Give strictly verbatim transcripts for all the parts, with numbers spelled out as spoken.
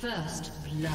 First blood.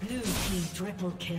Blue team triple kill.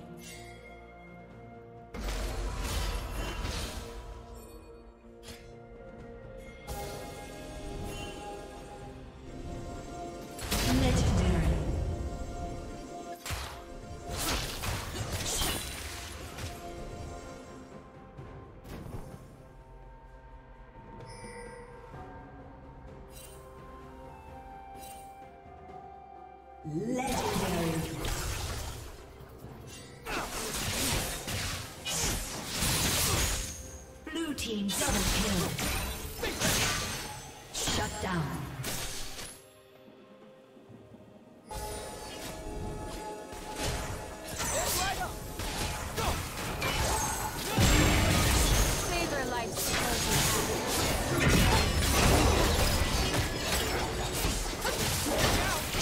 Team double kill. Shut down.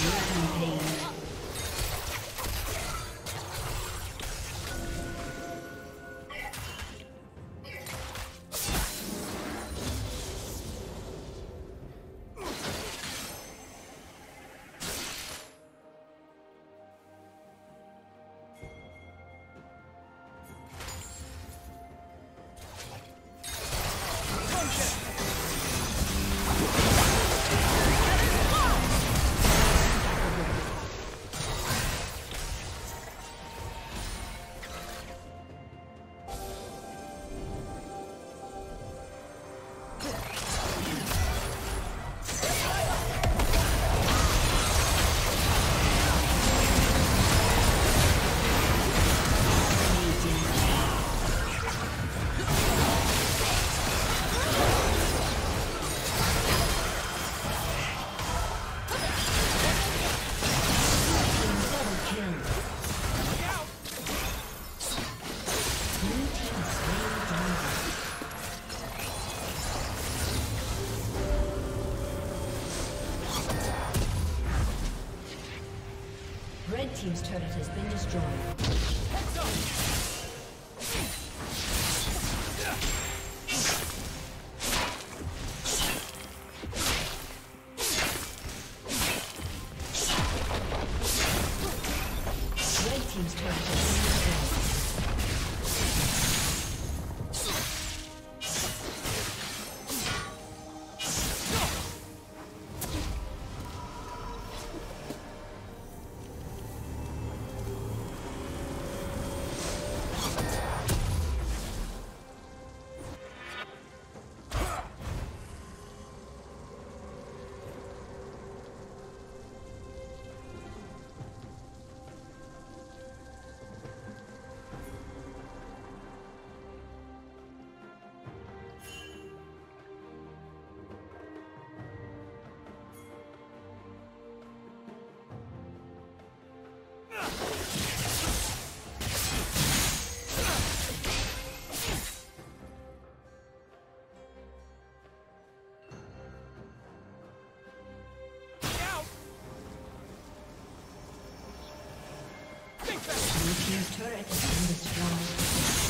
Rampage. turret has been destroyed.